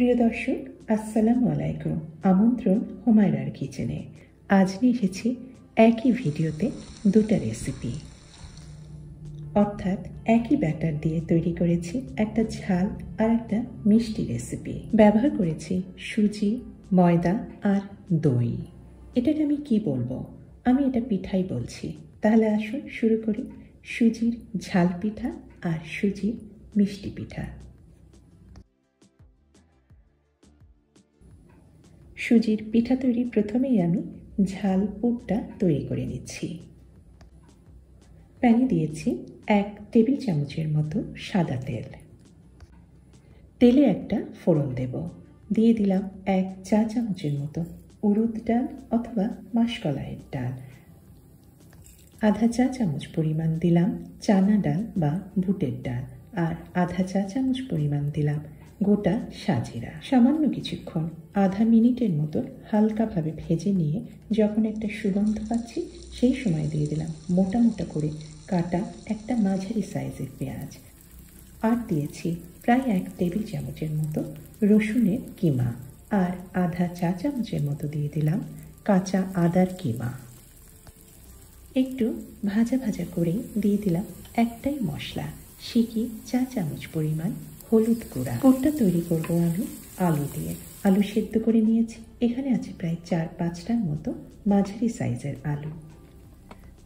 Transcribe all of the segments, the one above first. প্রিয় দর্শক, আসসালামু আলাইকুম। আমন্ত্রণ হুমায়রার কিচেনে। আজ নিয়ে এসেছি একই ভিডিওতে দুটো রেসিপি, অর্থাৎ একই ব্যাটার দিয়ে তৈরি করেছি একটা ঝাল আর একটা মিষ্টি রেসিপি। ব্যবহার করেছি সুজি, ময়দা আর দই। এটাকে আমি কি বলবো? আমি এটা পিঠাই বলছি। তাহলে আসুন শুরু করি সুজির ঝাল পিঠা আর সুজির মিষ্টি পিঠা। সুজির পিঠা তৈরি প্রথমেই আমি ঝাল পুরটা তৈরি করে নিচ্ছি। প্যানে দিয়েছি 1 টেবিল চামচের মতো সাদা তেল। তেলে একটা ফোড়ন দেব। দিয়ে দিলাম 1 চা চামচের মতো উড়দ ডাল অথবা মাসকলাইয়ের ডাল। আধা চা চামচ পরিমাণ দিলাম চানা ডাল বা বুটের ডাল, আর আধা চা চামচ পরিমাণ দিলাম গোটা সাজিরা। সামান্য কিছুক্ষণ, আধা মিনিটের মতো হালকাভাবে ভেজে নিয়ে যখন একটা সুগন্ধ পাচ্ছি সেই সময় দিয়ে দিলাম মোটা মোটা করে কাটা একটা মাঝারি সাইজের পেঁয়াজ, আর দিয়েছি প্রায় 1 টেবিল চামচের মতো রসুনের কিমা, আর আধা চা চামচের মতো দিয়ে দিলাম কাঁচা আদার কিমা। একটু ভাজা ভাজা করে দিয়ে দিলাম একটাই মশলা, সিকি চা চামচ পরিমাণ হলুদ গুঁড়া। পুরটা তৈরি করব আমি আলু দিয়ে। আলু সেদ্ধ করে নিয়েছি, এখানে আছে প্রায় 4-5টার মতো মাঝারি সাইজের আলু।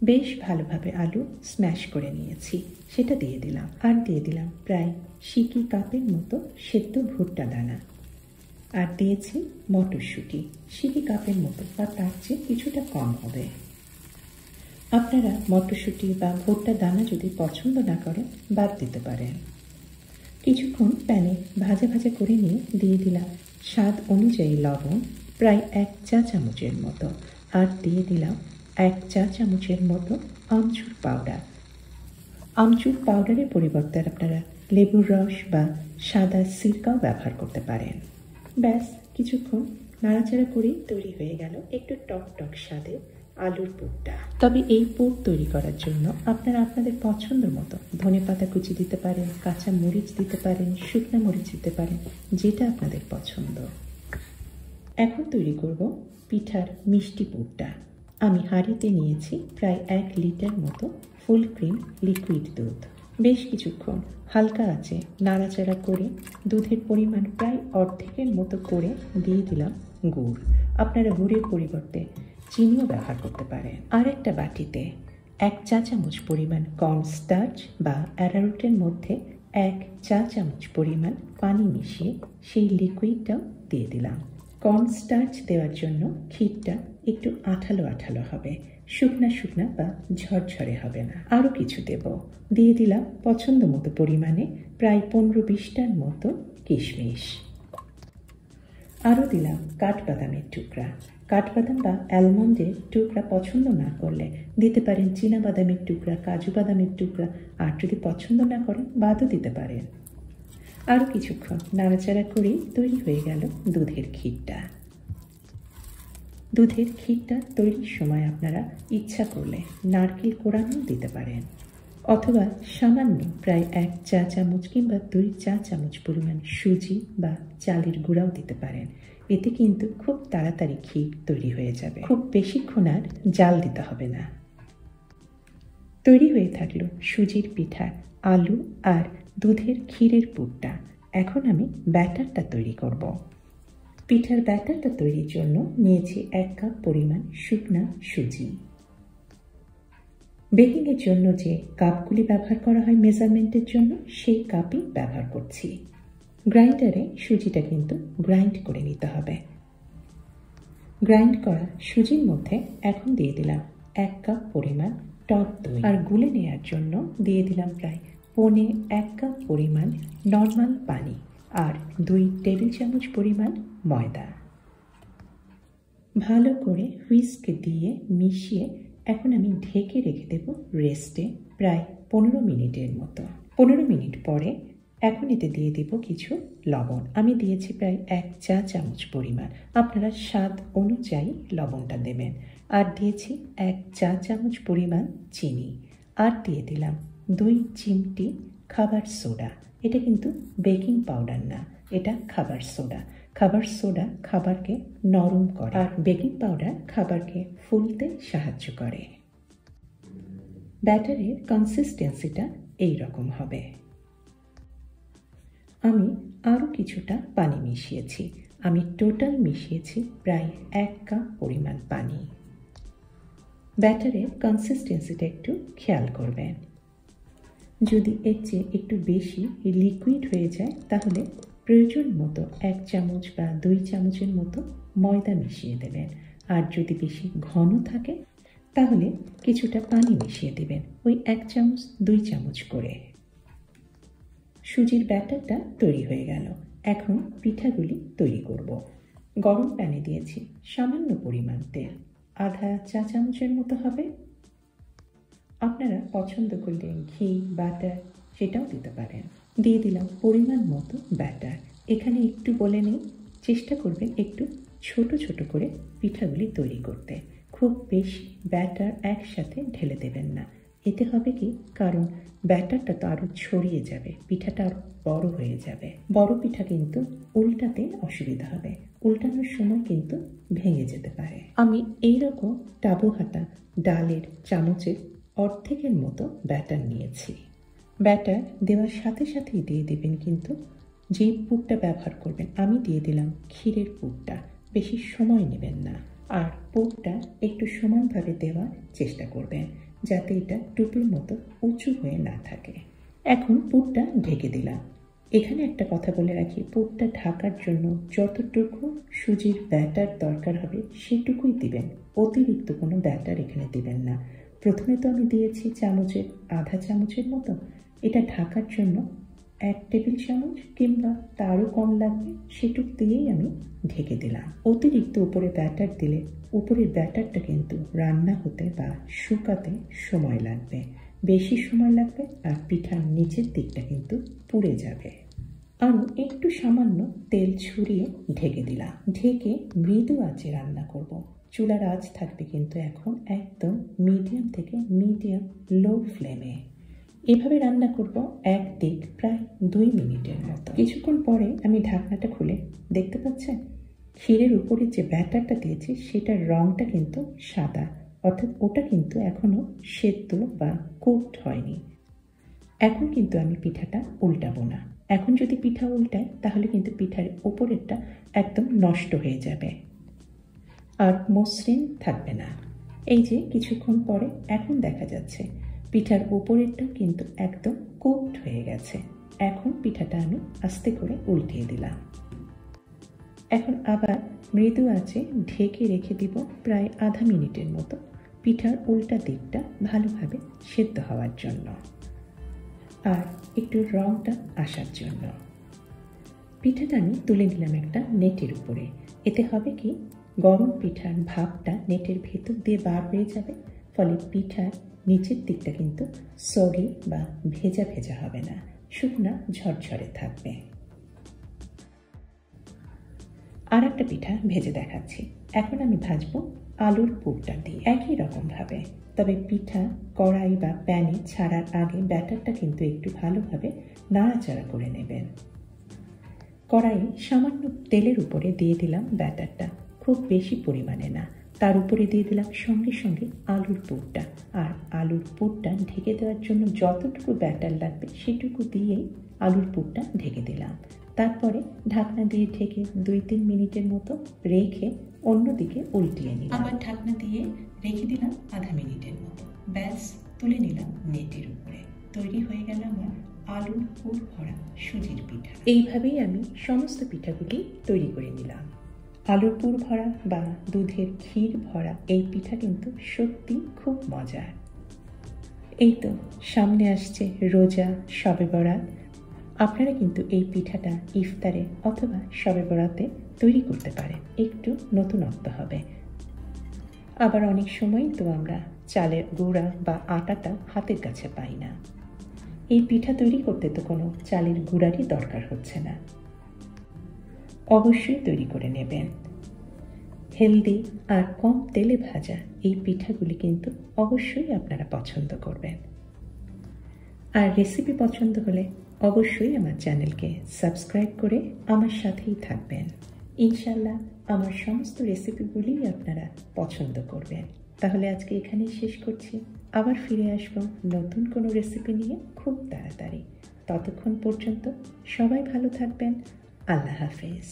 বেশ ভালোভাবে আলু স্ম্যাশ করে নিয়েছি, সেটা দিয়ে দিলাম। আর দিয়ে দিলাম প্রায় সিকি কাপের মতো সেদ্ধ ভুট্টা দানা, আর দিয়েছি মটরশুঁটি, সিকি কাপের মতো বা তার চেয়ে কিছুটা কম হবে। আপনারা মটরশুঁটি বা ভুট্টা দানা যদি পছন্দ না করেন বাদ দিতে পারেন। কিছুক্ষণ প্যানে ভাজা ভাজা করে নিয়ে দিয়ে দিলাম স্বাদ অনুযায়ী লবণ, প্রায় 1 চা চামচের মতো, আর দিয়ে দিলাম 1 চা চামচের মতো আমচুর পাউডার। আমচুর পাউডারের পরিবর্তে আপনারা লেবুর রস বা সাদা সিরকাও ব্যবহার করতে পারেন। ব্যাস, কিছুক্ষণ নাড়াচাড়া করেই তৈরি হয়ে গেল একটু টক টক স্বাদের আলুর পুরটা। তবে এই পুর তৈরি করার জন্য আপনারা আপনাদের পছন্দ মতো ধনেপাতা কুচি দিতে পারেন, কাঁচা মরিচ দিতে পারেন, শুকনো মরিচ দিতে পারেন, যেটা আপনাদের পছন্দ। এখন তৈরি করব পিঠার মিষ্টি পুরটা। আমি হাঁড়িতে নিয়েছি প্রায় 1 লিটার মতো ফুল ক্রিম লিকুইড দুধ। বেশ কিছুক্ষণ হালকা আঁচে নাড়াচাড়া করে দুধের পরিমাণ প্রায় অর্ধেকের মতো করে দিয়ে দিলাম গুড়। আপনারা গুড়ের পরিবর্তে চিনিও ব্যবহার করতে পারেন। আর একটা বাটিতে 1 চা চামচ পরিমাণ কর্নস্টার্চ বা অ্যারারুটের মধ্যে 1 চা চামচ পরিমাণ পানি মিশিয়ে সেই লিকুইডটাও দিয়ে দিলাম। কর্নস্টার্চ দেওয়ার জন্য ক্ষীরটা একটু আঠালো আঠালো হবে, শুকনা শুকনা বা ঝরঝরে হবে না। আরও কিছু দেব। দিয়ে দিলাম পছন্দ মতো পরিমাণে প্রায় 15-20টার মতো কিশমিশ। আরও দিলাম কাঠবাদামের টুকরা। কাঠবাদাম বা অ্যালমন্ডের টুকরা পছন্দ না করলে দিতে পারেন চীনাবাদামের টুকরা, কাজু বাদামের টুকরা, আর যদি পছন্দ না করেন বাদও দিতে পারেন। আরও কিছুক্ষণ নাড়াচাড়া করেই তৈরি হয়ে গেল দুধের ক্ষীরটা। দুধের ক্ষীরটা তৈরির সময় আপনারা ইচ্ছা করলে নারকেল কোরানো দিতে পারেন, অথবা সামান্য প্রায় 1 চা চামচ কিংবা 2 চা চামচ পরিমাণ সুজি বা চালের গুঁড়াও দিতে পারেন। এতে কিন্তু খুব তাড়াতাড়ি ক্ষীর তৈরি হয়ে যাবে, খুব বেশিক্ষণ আর জাল দিতে হবে না। তৈরি হয়ে থাকলো সুজির পিঠা, আলু আর দুধের ক্ষীরের পুরটা। এখন আমি ব্যাটারটা তৈরি করব। পিঠার ব্যাটারটা তৈরির জন্য নিয়েছি 1 কাপ পরিমাণ শুকনা সুজি। বেকিংয়ের জন্য যে কাপগুলি ব্যবহার করা হয় মেজারমেন্টের জন্য, সেই কাপই ব্যবহার করছি। গ্রাইন্ডারে সুজিটা কিন্তু গ্রাইন্ড করে নিতে হবে। গ্রাইন্ড করা সুজির মধ্যে এখন দিয়ে দিলাম 1 কাপ পরিমাণ টক দই, আর গুলে নেওয়ার জন্য দিয়ে দিলাম প্রায় 1/2 কাপ পরিমাণ নর্মাল পানি, আর 2 টেবিল চামচ পরিমাণ ময়দা। ভালো করে হুইস্ক দিয়ে মিশিয়ে এখন আমি ঢেকে রেখে দেব রেস্টে প্রায় 15 মিনিটের মতো। 15 মিনিট পরে এখন এতে দিয়ে দেব কিছু লবণ। আমি দিয়েছি প্রায় 1 চা চামচ পরিমাণ, আপনারা স্বাদ অনুযায়ী লবণটা দেবেন। আর দিয়েছি 1 চা চামচ পরিমাণ চিনি, আর দিয়ে দিলাম 2 চিমটি খাবার সোডা। এটা কিন্তু বেকিং পাউডার না, এটা খাবার সোডা। খাবার সোডা খাবারকে নরম করে আর বেকিং পাউডার খাবারকে ফুলতে সাহায্য করে। ব্যাটারের কনসিস্টেন্সিটা এই রকম হবে। আমি আরও কিছুটা পানি মিশিয়েছি। আমি টোটাল মিশিয়েছি প্রায় 1 কাপ পরিমাণ পানি। ব্যাটারের কনসিস্টেন্সিটা একটু খেয়াল করবেন। যদি এর চেয়ে একটু বেশি লিকুইড হয়ে যায় তাহলে প্রয়োজন মতো 1 চামচ বা 2 চামচের মতো ময়দা মিশিয়ে দেবেন। আর যদি বেশি ঘন থাকে তাহলে কিছুটা পানি মিশিয়ে দেবেন, ওই 1 চামচ 2 চামচ করে। সুজির ব্যাটারটা তৈরি হয়ে গেল। এখন পিঠাগুলি তৈরি করব। গরম প্যানে দিয়েছি সামান্য পরিমাণ তেল, আধা চা চামচের মতো হবে। আপনারা পছন্দ করলে ঘি, বাটার সেটাও দিতে পারেন। দিয়ে দিলাম পরিমাণ মতো ব্যাটার। এখানে একটু বলে নিই, চেষ্টা করবেন একটু ছোট ছোট করে পিঠাগুলি তৈরি করতে। খুব বেশি ব্যাটার একসাথে ঢেলে দেবেন না, এতে হবে কি, কারণ ব্যাটারটা তো আরও ছড়িয়ে যাবে, পিঠাটা আরও বড় হয়ে যাবে। বড় পিঠা কিন্তু উল্টাতে অসুবিধা হবে, উল্টানোর সময় কিন্তু ভেঙে যেতে পারে। আমি এইরকম টাবু হাতা ডালের চামচের অর্ধেকের মতো ব্যাটার নিয়েছি। ব্যাটার দেওয়ার সাথে সাথেই দিয়ে দেবেন কিন্তু যে পুরটা ব্যবহার করবেন, আমি দিয়ে দিলাম ক্ষীরের পুরটা। বেশি সময় নেবেন না, আর পুরটা একটু সমানভাবে দেওয়ার চেষ্টা করবেন যাতে এটা টুপির মতো উঁচু হয়ে না থাকে। এখন পুরটা ঢেকে দিলাম। এখানে একটা কথা বলে রাখি, পুরটা ঢাকার জন্য যতটুকু সুজির ব্যাটার দরকার হবে সেটুকুই দিবেন, অতিরিক্ত কোনো ব্যাটার এখানে দিবেন না। প্রথমে তো আমি দিয়েছি চামচের আধা চামচের মতো, এটা ঢাকার জন্য 1 টেবিল চামচ কিংবা তারও কম লাগবে, সেটুক দিয়েই আমি ঢেকে দিলাম। অতিরিক্ত উপরে ব্যাটার দিলে উপরের ব্যাটারটা কিন্তু রান্না হতে বা শুকাতে সময় লাগবে, বেশি সময় লাগবে, আর পিঠার নিচের দিকটা কিন্তু পুড়ে যাবে। আমি একটু সামান্য তেল ছড়িয়ে ঢেকে দিলাম। ঢেকে মৃদু আঁচে রান্না করব। চুলার আঁচ থাকবে কিন্তু এখন একদম মিডিয়াম থেকে মিডিয়াম লো ফ্লেমে। এভাবে রান্না করব একদিক প্রায় 2 মিনিটের মতো। কিছুক্ষণ পরে আমি ঢাকনাটা খুলে দেখতে পাচ্ছেন ক্ষীরের উপরে যে ব্যাটারটা দিয়েছি সেটার রঙটা কিন্তু সাদা, অর্থাৎ ওটা কিন্তু এখনও সেদ্ধ বা কুকড হয়নি। এখন কিন্তু আমি পিঠাটা উল্টাবো না। এখন যদি পিঠা উল্টায় তাহলে কিন্তু পিঠার উপরেরটা একদম নষ্ট হয়ে যাবে আর মসৃণ থাকবে না। এই যে কিছুক্ষণ পরে এখন দেখা যাচ্ছে পিঠার উপরেরটা কিন্তু একদম কুকড হয়ে গেছে। এখন পিঠাটা আমি আস্তে করে উল্টিয়ে দিলাম। এখন আবার মৃদু আঁচে ঢেকে রেখে দিব প্রায় আধা মিনিটের মতো, পিঠার উল্টা দিকটা ভালোভাবে সেদ্ধ হওয়ার জন্য আর একটু রঙটা আসার জন্য। পিঠাটা আমি তুলে নিলাম একটা নেটের উপরে। এতে হবে কি, গরম পিঠার ভাপটা নেটের ভেতর দিয়ে বার হয়ে যাবে, ফলে পিঠার নিচের দিকটা কিন্তু সগি বা ভেজা ভেজা হবে না, শুকনা ঝরঝরে থাকবে। আর একটা পিঠা ভেজে দেখাচ্ছি। এখন আমি ভাজবো আলুর পুরটা দিয়ে একই রকমভাবে, তবে পিঠা কড়াই বা প্যানে ছাড়ার আগে ব্যাটারটা কিন্তু একটু ভালোভাবে নাড়াচাড়া করে নেবেন। কড়াইয়ে সামান্য তেলের উপরে দিয়ে দিলাম ব্যাটারটা, খুব বেশি পরিমাণে না। তার উপরে দিয়ে দিলাম সঙ্গে সঙ্গে আলুর পুরটা, আর আলুর পুরটা ঢেকে দেওয়ার জন্য যতটুকু ব্যাটার লাগবে সেটুকু দিয়েই আলুর পুরটা ঢেকে দিলাম। তারপরে ঢাকনা দিয়ে ঢেকে 2-3 মিনিটের মতো রেখে অন্যদিকে উল্টিয়ে নিলাম। আবার ঢাকনা দিয়ে রেখে দিলাম আধা মিনিটের মতো, ব্যাস তুলে নিলাম নেটের উপরে। তৈরি হয়ে গেল আমার আলুর পুর ভরা সুজির পিঠা। এইভাবেই আমি সমস্ত পিঠাগুলি তৈরি করে নিলাম। আলুর পুর ভরা বা দুধের ক্ষীর ভরা এই পিঠা কিন্তু সত্যি খুব মজার। এই তো সামনে আসছে রোজা, শবে বরাত। আপনারা কিন্তু এই পিঠাটা ইফতারে অথবা শবে বরাতে তৈরি করতে পারেন, একটু নতুনত্ব হবে। আবার অনেক সময় তো আমরা চালের গুঁড়া বা আটাটা হাতের কাছে পাই না, এই পিঠা তৈরি করতে তো কোনো চালের গুঁড়ারই দরকার হচ্ছে না। অবশ্যই তৈরি করে নেবেন। হেলদি আর কম তেলে ভাজা এই পিঠাগুলি কিন্তু অবশ্যই আপনারা পছন্দ করবেন। আর রেসিপি পছন্দ হলে অবশ্যই আমার চ্যানেলকে সাবস্ক্রাইব করে আমার সাথেই থাকবেন। ইনশাআল্লাহ আমার সমস্ত রেসিপিগুলি আপনারা পছন্দ করবেন। তাহলে আজকে এখানেই শেষ করছি। আবার ফিরে আসবো নতুন কোনো রেসিপি নিয়ে খুব তাড়াতাড়ি। ততক্ষণ পর্যন্ত সবাই ভালো থাকবেন। আল্লাহ হাফেজ।